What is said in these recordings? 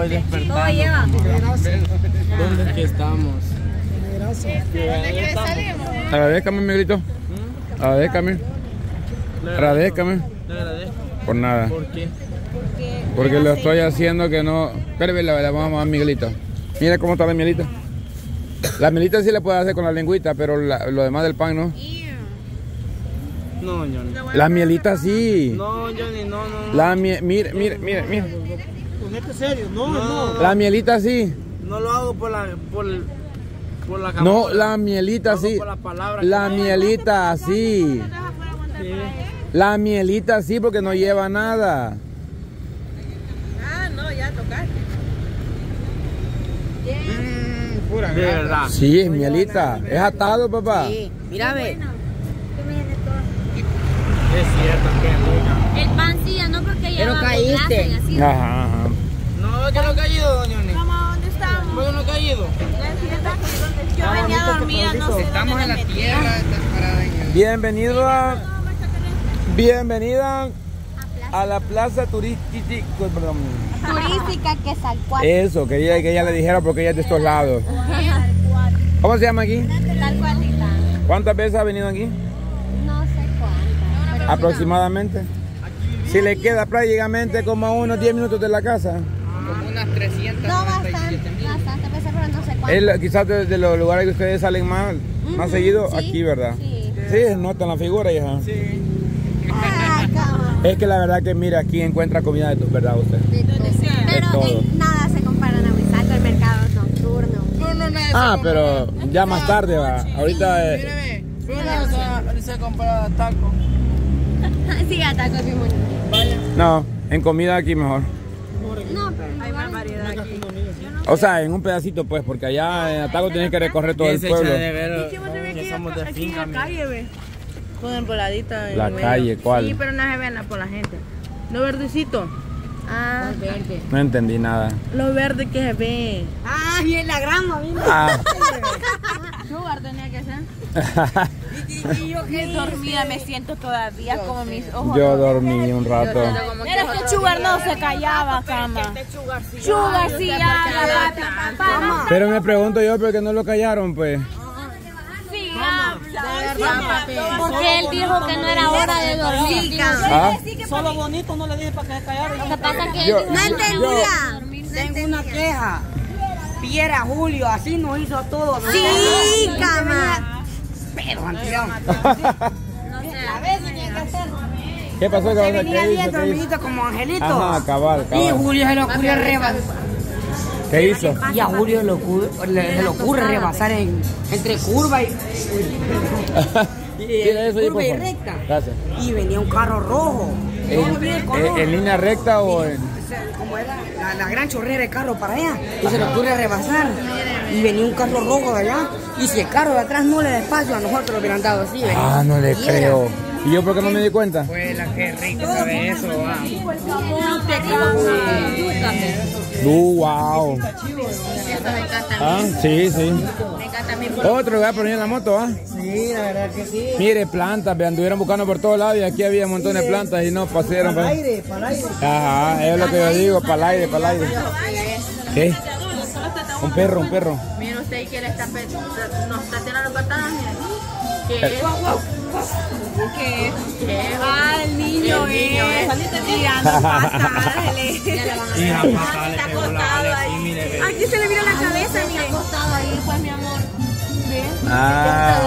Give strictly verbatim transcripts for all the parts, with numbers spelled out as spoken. voy despertando. Todo lleva. ¿Dónde es que estamos? ¿Dónde es que salimos? Agradezcame, Miguelito. Agradezcame. Agradezcame. Por nada. ¿Por qué? Porque lo estoy haciendo que no... Espérame, la vamos a dar, Miguelito. Mira cómo está la mielita. La mielita sí la puedes hacer con la lengüita, pero la, lo demás del pan no. No, Johnny. La mielita sí. No, Johnny, no, no. La mie... Mira, mira, mira, mira. Ponete serio. No, no, no. La mielita sí. No lo hago por la... Por, por la no, la mielita sí. Por la palabra. La mielita sí. La mielita sí porque no lleva nada. Ah, no, ya tocaste. Mm, pura de verdad. Sí, es mielita. Es atado, papá. Sí, mira, ve. Es cierto que es buena. El pan sí, no porque ya. Pero caíste. Así, ajá, ajá. No, yo no he caído, doña Oni. Mamá, ¿dónde estamos? Yo no he caído. Yo venía dormida, no sé. Estamos en la tierra. Bienvenido a... Bienvenida a la plaza turística. Perdón. Turística que es Salcoatipán. Eso, quería que ella le dijera porque ella es de estos lados. ¿Cómo se llama aquí? Salcoatitán. ¿Cuántas veces ha venido aquí? Aproximadamente. Si le queda prácticamente como a unos diez minutos de la casa. Como unas trescientas. No, bastante, bastante veces, pero no sé cuánto. Quizás de, de los lugares que ustedes salen más, uh-huh, más seguido, ¿sí? Aquí, ¿verdad? Sí. Sí, notan la figura, hija. Sí. Ah, es que la verdad que mira, aquí encuentra comida de todo, ¿verdad usted? De todo. De todo. Pero de todo. En nada se comparan a Huizaco, el mercado nocturno. No, no, no, ah, pero ya más tarde va. Ahorita es... Eh... Mírame, se compara a Ataco. Sí, Ataco es bien bonito. No, en comida aquí mejor. No, pero hay más variedad aquí. O sea, en un pedacito pues, porque allá en Ataco tienes que recorrer todo el pueblo. Aquí en la calle, ve. Con emboladita. La calle, ¿cuál? Sí, pero no se ven por la gente. Lo verdecito. Ah, no entendí nada. Lo verde que se ve. Ah, y en la grama, mira. Ah. ¿Qué lugar tenía que ser? Y yo que dormida me siento todavía yo, como mis ojos. Yo dormí un rato. Pero es que Chugar no se callaba, cama. Chugar sí ya. Pero me pregunto yo, ¿por qué no lo callaron, pues? Sí, porque él dijo que no era hora de dormir. Solo bonito no le dije para que se callara. Lo que pasa que él no entendía. Tengo una queja. Viera Julio, así nos hizo a todos. Sí, cama. Pero, Antión. No sé. A veces tenía que hacer. ¿Qué pasó? Se venía bien dormidito como Angelito. Ah, cabal, cabal. Y Julio se le ocurrió rebasar. ¿Qué hizo? Y a Julio le ocurre rebasar entre curva y... Curva y recta. Gracias. Y venía un carro rojo. ¿En línea recta o en...? Como era la gran chorrera de carro para allá. Y se le ocurre rebasar. Y venía un carro rojo de allá. Y si el carro de atrás no le da espacio, a nosotros lo hubieran dado así. ¿Ven? Ah, no le creo. ¿Y yo por qué no me di cuenta? Pues la que rico sabe eso, va. No te cansas. Uh, wow. Ah, sí, sí. Me encanta mi pueblo. Otro lugar por ir en la moto, ¿ah? Sí, la verdad que sí. Mire, plantas, vean, anduvieron buscando por todos lados y aquí había un montón de plantas y no pasaron. Para el aire, para el aire. Ajá, es lo que yo digo, para el aire, para el aire. ¿Qué? Un perro, un perro. Mira usted que él está nos está tirando patadas. ¿Qué? ¿Qué? ¿Qué? Ah, el niño, el niño es tirando patadas. Mira, está acostado ahí. Aquí se le mira la cabeza, mira. Está acostado ahí, pues, mi amor. Ah,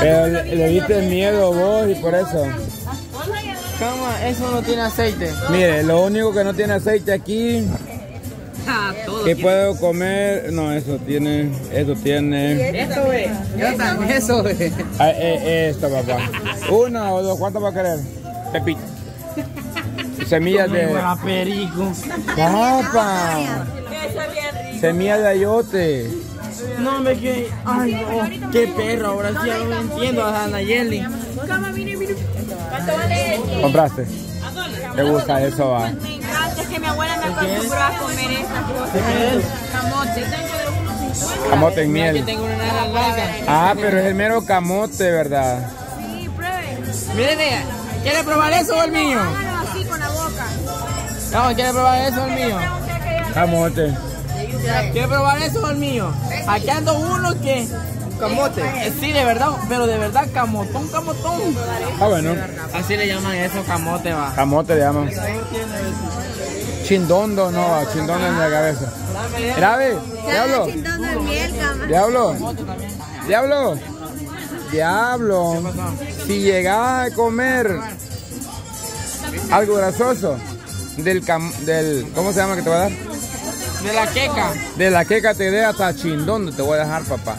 pero le viste miedo vos y por eso. Cama, eso no tiene aceite. Mire, lo único que no tiene aceite aquí. ¿Qué puedo comer? No, eso tiene, eso tiene. Esto ve, eso ve. Ah, eh, esta, papá. Una o dos, ¿cuánto va a querer? Pepito. Semillas de... perico. Papá. Semillas de ayote. No, me que... Ay, no. Qué perro, ahora sí, no lo entiendo a Nayeli. ¿Compraste? ¿Te gusta eso, va? Es que mi abuela me acostumbró a comer estas cosas. Camote. Camote en miel. Ah, pero es el mero camote, ¿verdad? Sí, prueben. Miren, ¿quiere probar eso o el mío? No, ¿quiere probar eso o el mío? Camote. ¿Quieres probar eso o el mío? Aquí ando uno que... Camote. Sí, de verdad, pero de verdad, camotón, camotón. Ah, bueno. Así le llaman eso, camote, va. Camote le llaman. Chindondo, no, va. Chindondo en la cabeza. Grave, diablo. Chindondo en miel, cama. Diablo. Diablo. Diablo. Si llegás a comer algo grasoso del cam, del, ¿cómo se llama que te voy a dar? De la queca. De la queca te dé hasta chindondo te voy a dejar, papá.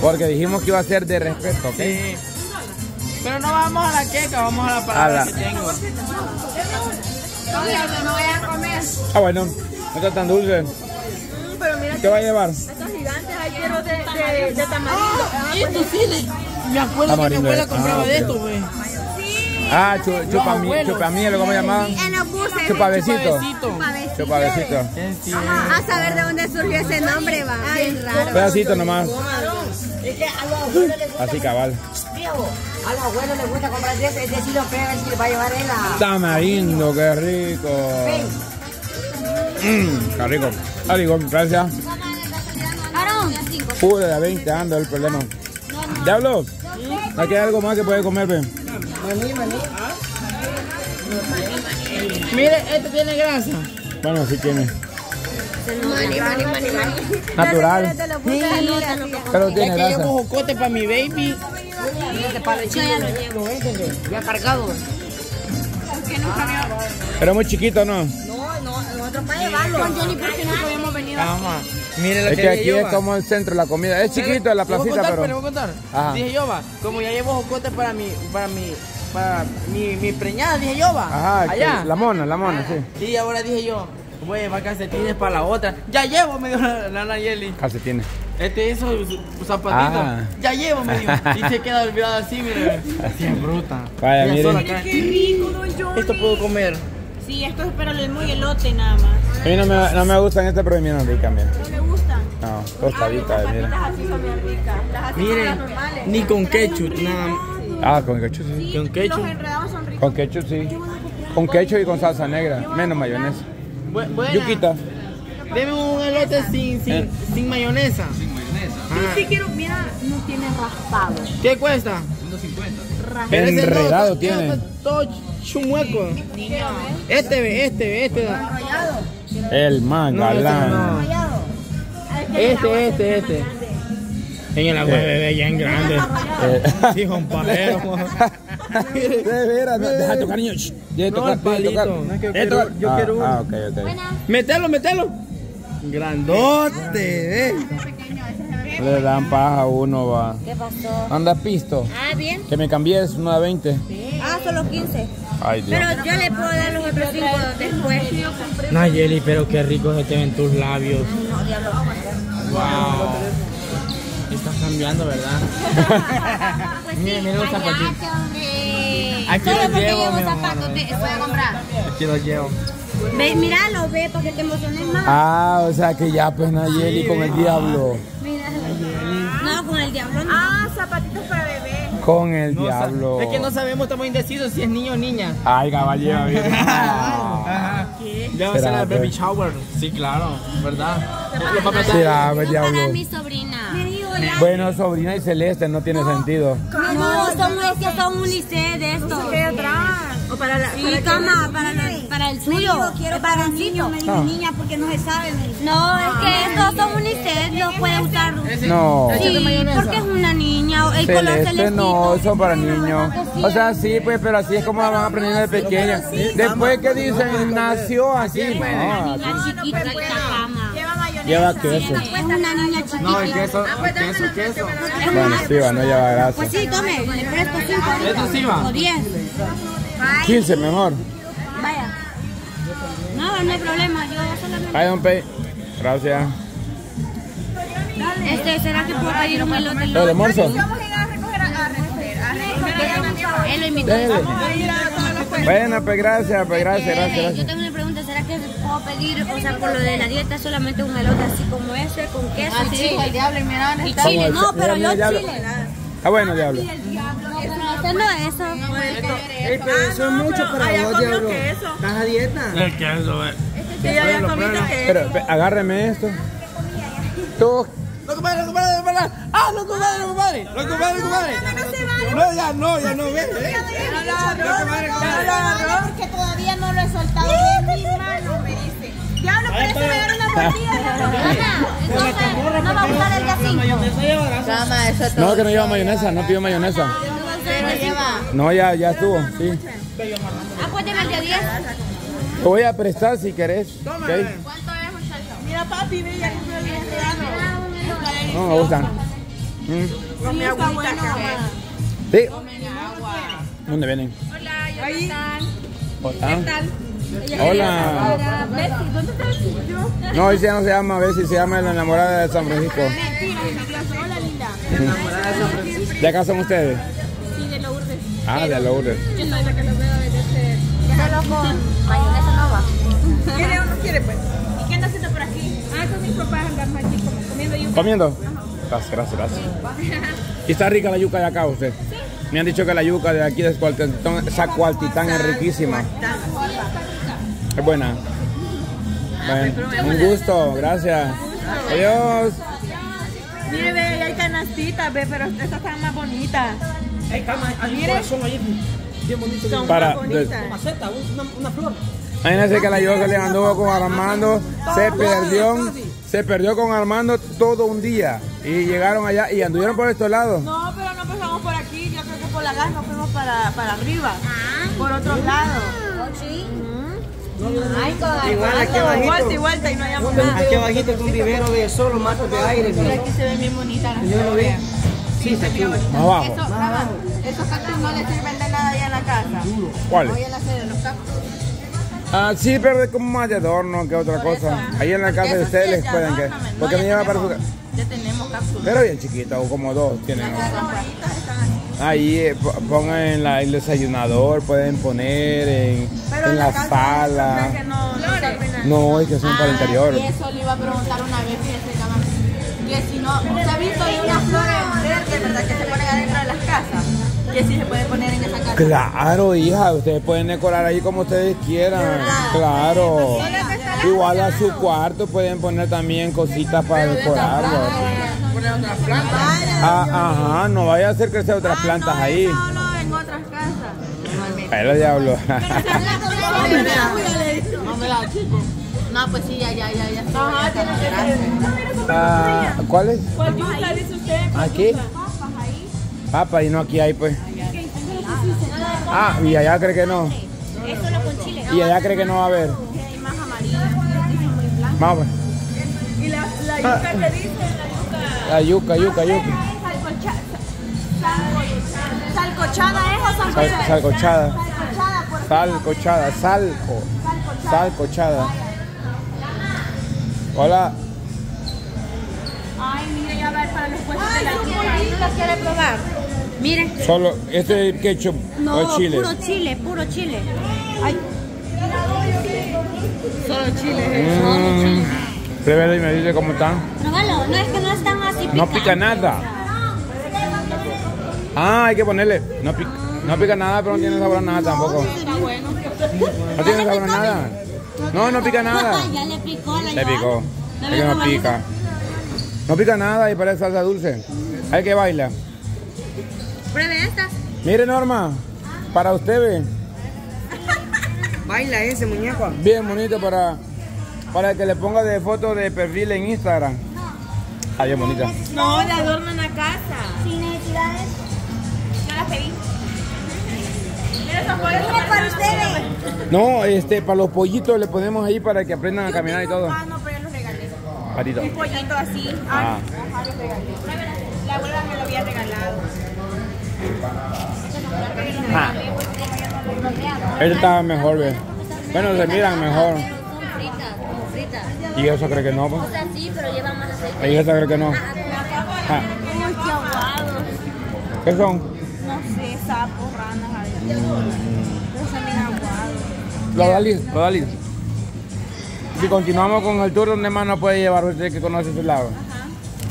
Porque dijimos que iba a ser de respeto, ¿ok? Sí. Pero no vamos a la queca, vamos a la palabra a la... que tengo. No, no voy a comer. Ah, bueno, no está tan dulce. Mm, pero mira, ¿qué va a llevar? Estos gigantes hay hierros de, de, de, de tamarindo. Ah, esto sí, me acuerdo tamarindo. Que mi abuela compraba ah, de esto, güey. Sí. Ah, chupamiel, chupamiel, ¿cómo se llamaba? En los buses. Chupavecito. Chupavecito. A saber de dónde surgió ese nombre, va. Ay, raro. Pedacito nomás. Así cabal. A los abuelos les gusta comprar de ese, ese sí lo pega, si le va a llevar él a... Tamarindo, qué rico. Mmm, qué rico. Arigo, gracias. Pude de veinte, anda el problema. Diablo, aquí hay algo más que puede comer, ven. Maní, maní. Mire, este tiene grasa. Bueno, sí tiene. Mani, mani, mani, mani. Natural. Pero tiene grasa. Es que llevo jocote para mi baby. Yo ya lo llevo, ¿eh? Ya cargado. Era muy chiquito, ¿no? No, no, nosotros para llevarlo. Con Johnny, ¿por qué no podemos venir aquí? Mire lo que lleva. Es que aquí es como el centro de la comida. Es chiquito la placita, pero... ¿Le voy a contar? Dije yo, va, como ya llevo jocote para mi... para mi... para mi... mi preñada, dije yo, va. Ajá, allá. La mona, la mona, sí. Y ahora dije yo, voy a llevar calcetines para la otra. Ya llevo, me dio la Nayeli. Calcetines. Este hizo zapatito. Ah. Ya llevo, me dijo. Y se queda olvidado así, mire. Así es bruta. Vaya, miren. Qué rico, don Johnny. Esto puedo comer. Sí, esto es pero es muy elote nada más. A mí no me, no me gustan estas, pero a mí no me gustan. ¿No le gustan? No, tostaditas. Ah, las así son bien ricas. Las así miren, son las normales. Ni con ketchup, nada. Ah, con ketchup sí. Sí, con ketchup. Los enredados son ricos. Con ketchup sí. Con ketchup y con salsa negra. Menos mayonesa. Bu buena. Yuquita. Deme un elote sin, sin, eh. sin mayonesa. Sin mayonesa. Ah. Sí, sí quiero, mira, no tiene raspado. ¿Qué cuesta? uno cincuenta. Enredado todo, tiene. Todo chumueco. Este ve, este ve, este da. El mangalán. No, este, no. este, este, este. En el agua bebé, ya en grande. Hijo, un palero. De veras, no, deja tocar, niño. Deja tocar, palito. Yo quiero uno. Ah, ok, ok. Metelo, metelo. Grandote, eh. Le dan paja a uno, va. ¿Qué pasó? Anda pisto. Ah, bien. Que me cambié, es uno de veinte. Ah, son los quince. Ay, Dios. Pero yo le puedo dar los otros cinco después. Nayeli, pero qué rico se te ven tus labios. No, diablo. Wow. Estás cambiando, ¿verdad? Pues miren, miren los zapatitos. Aquí los llevo, mi amor. Voy a comprar. Aquí los llevo. Ve, míralo, ve, para que te emociones más. Ah, o sea que ya, pues, Nayeli sí, con el ah. diablo. No, con el diablo no. Ah, zapatitos para bebé. Con el no, diablo. Es que no sabemos, estamos indecisos si es niño o niña. Ay, caballero. ¿Qué? Ya va a ser la baby shower. Sí, claro, ¿verdad? Será, para mi sobrina. Bueno, sobrina y Celeste, no tiene no, sentido. No, no, somos es que son un liceo de esto. No se atrás. O para la... Sí, para cama, para, lo, para el suyo. Digo, quiero para el niño, me dijo no. niña, porque no se sabe. No, es que estos son un liceo, los puede usar. No. Sí, porque es una niña, el Celeste, color celestito. No, son para niños. O sea, sí, pues, pero así es como la van aprendiendo de pequeña. Después que dicen, nació así. No, la chiquita de la cama. Lleva queso. Una niña chiquita. No, el queso, el queso, el queso. Bueno, sí va, no lleva grasa. Pues sí, tome, le presto cinco. ¿Esto sí va? O diez. quince, mejor. Vaya. No, no hay problema, yo solo... Vaya, don Pei. Gracias. Este, ¿será que puedo pedir un elote? ¿Lo de morso? Vamos a ir a recoger, a recoger, a recoger. Él lo invitó. Bueno, pues gracias, pues gracias, gracias. Yo tengo una pregunta, ¿será que puedo pedir, o sea, por lo de la dieta, solamente un elote así como ese, con queso y chile? Diablo, y mira, y chile, no, pero yo chile. Ah, bueno, diablo. No, eso. No, eso es mucho para vos, diablo. ¿Estás a dieta? El queso, eh. Sí, ya había comido eso. Pero agárreme esto. Todo. ¡No, compadre, no, compadre, no, compadre! ¡Ah, no, compadre, no, compadre! ¡No, compadre, compadre! No, ya no, ya no, ven, ven. Porque todavía no lo he soltado de mis manos, me dice. Diablo, por eso me dieron una mordida. No va a gustar el gatillo. No, que no lleva mayonesa, no pidió mayonesa. No, ya, ya estuvo, sí. Acuérdeme el de diez. Te voy a prestar si querés. ¿Cuánto es, muchacho? Mira, papi, ve, ya compré el diez. No me gustan. Con mi agüita, sí. ¿Dónde vienen? Hola, Jonathan. Hola. ¿Qué tal? Hola. Bessie, ¿dónde está Bessie? No, ella no se llama Bessie, se llama la enamorada de San Francisco. Hola, linda. La enamorada de San Francisco. ¿De acá son ustedes? Sí, de Lourdes. Ah, de Lourdes. Yo soy la que los veo desde este. Déjalo con mayonesa nova. ¿Quiere o no quiere, pues? ¿Y qué anda haciendo por aquí? Ah, con mis papás andan más chicos. ¿Comiendo? Gracias, gracias, gracias. ¿Y está rica la yuca de acá usted? Sí. Me han dicho que la yuca de aquí de Zacualtitán es riquísima. Es buena. Bueno, un gusto, gracias. Adiós. Mire, ve, hay canastitas, ve, pero estas están más bonitas. Hay camas, son ahí bien bonitas. Son más bonitas. Una maceta, una flor. Imagínense que la yuca le anduvo con Armando, se perdió. Se perdió con Armando todo un día y llegaron allá y anduvieron por estos lados. No, pero no pasamos por aquí, yo creo que por la gas nos fuimos para, para arriba, ah, por otros lados. Sí. Igual aquí abajito, y vuelta y no hayamos nada. Aquí abajito es un vivero de solo matos de aire. Pero aquí se ven bien bonitas las cosas. Yo lo veo. Sí, está aquí abajo. Esos cactus no les sirven de nada allá en la casa. ¿Cuáles? Voy a la sede de los cactus. Ah, sí, pero es como más de adorno que otra cosa. Ahí en la casa de ustedes les pueden que... Porque me lleva para su casa. Ya tenemos cápsulas. Pero bien chiquitas, o como dos tienen. Ahí pongan en la, el desayunador, pueden poner en, en la sala. No, es que son para el interior. Y eso le iba a preguntar una vez, fíjese, cabrón. Que si no, ¿usted ha visto unas flores verdes, verdad, que se ponen adentro de las casas? Que sí se puede poner en esa casa. Claro, hija, ustedes pueden decorar ahí como ustedes quieran. Claro. Igual a su cuarto pueden poner también cositas para decorarlo. Poner otras plantas. Ah, ajá, no vaya a hacer crecer otras plantas ahí. No, no, en otras casas. Ahí lo diablo. No, pues sí, ya, ya, ya, ya. Ajá, tiene que. ¿Cuál es? ¿Cuál yuca dice usted? ¿Aquí? Papa, y no aquí hay, pues. Ah, y allá cree que no. Y allá cree que no va a haber. Vamos. Y la yuca que dice, la yuca. La yuca, yuca, yuca. Salcochada es o salcochada. Salcochada. Salcochada, salco. Salcochada. Hola. Ay, mira, ya va a ir para los puestos de la yuca. ¿La quiere probar? Miren. Solo, este es ketchup. No, o chile. Puro chile, puro chile. Ay. Solo chile, mm. Solo chile. Pruébelo y me dice cómo están. Pruébalo, no es que no están así picantes. No pica nada. Ah, hay que ponerle. No pica, no pica nada, pero no tiene sabor a nada tampoco. Está bueno. No tiene sabor a nada. No, no pica nada. Ya le picó la. Le picó. Es que no pica. No pica nada y parece salsa dulce. Hay que baila. Pruebe esta. Mire, Norma, para usted, ve. Baila ese muñeco. Bien bonito para, para que le ponga de foto de perfil en Instagram. No. Ah, bien bonita. No, le adornan la casa. Sin necesidades. Yo las pedí. Mire, para ustedes. No, este, para los pollitos le ponemos ahí para que aprendan a caminar y todo. Ah, no, pero yo los regalé. Patito. Un pollito así. Ah. Ajá, los regalé. La abuela me lo había regalado. Ah. Él está mejor, ¿ve? Bueno, se miran mejor. ¿Y eso cree que no? O sea, sí, pero lleva más aceite. ¿Y eso cree que no? Ah. Uy, qué aguado. ¿Qué son? No sé, sapos, ranas, pero se miran aguados. Lo da listo, lo da listo. Si continuamos con el tour, ¿dónde más no puede llevar usted que conoce su lado?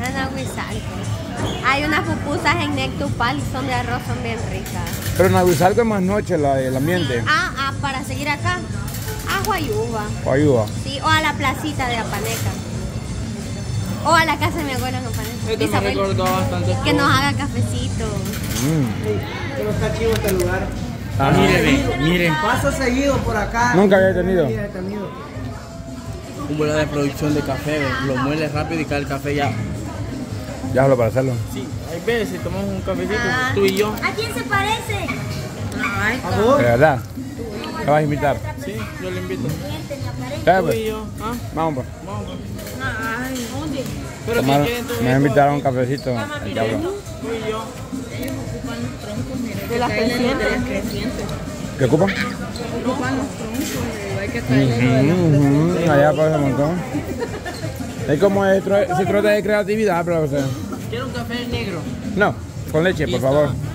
Ajá. Hay unas pupusas en Nectupal y son de arroz, son bien ricas. Pero en Aguizalco es más noche la, el ambiente. Ah, ah, para seguir acá. Ah, Guayuba. Guayuba. Sí, o a la placita de Apaneca. O a la casa de mi abuela en Apaneca. Este me recordó bastante. Que nos haga cafecito. Mm. Pero está chido este lugar. Ah, miren, miren. Paso seguido por acá. Nunca había tenido. Un vuelo de producción de café, lo mueles rápido y cae el café ya. Ya hablo para hacerlo. Sí, hay veces si tomamos un cafecito, ah, tú y yo. ¿A quién se parece? Ay, ¿a vos? ¿De verdad? ¿Te vas a invitar? Sí, yo le invito. Tú y yo. ¿Ah? Vamos, pues. Vamos, pues. Ay, ¿dónde? Pero Tomar, si quieren, me invitaron un cafecito. Mamá, tú y yo. De las crecientes. ¿Qué ocupan? Ocupan los troncos, hay que traerlos. Allá pasa un montón. Es como se trata de creatividad, pero o sea. Quiero un café negro. No, con leche, por favor.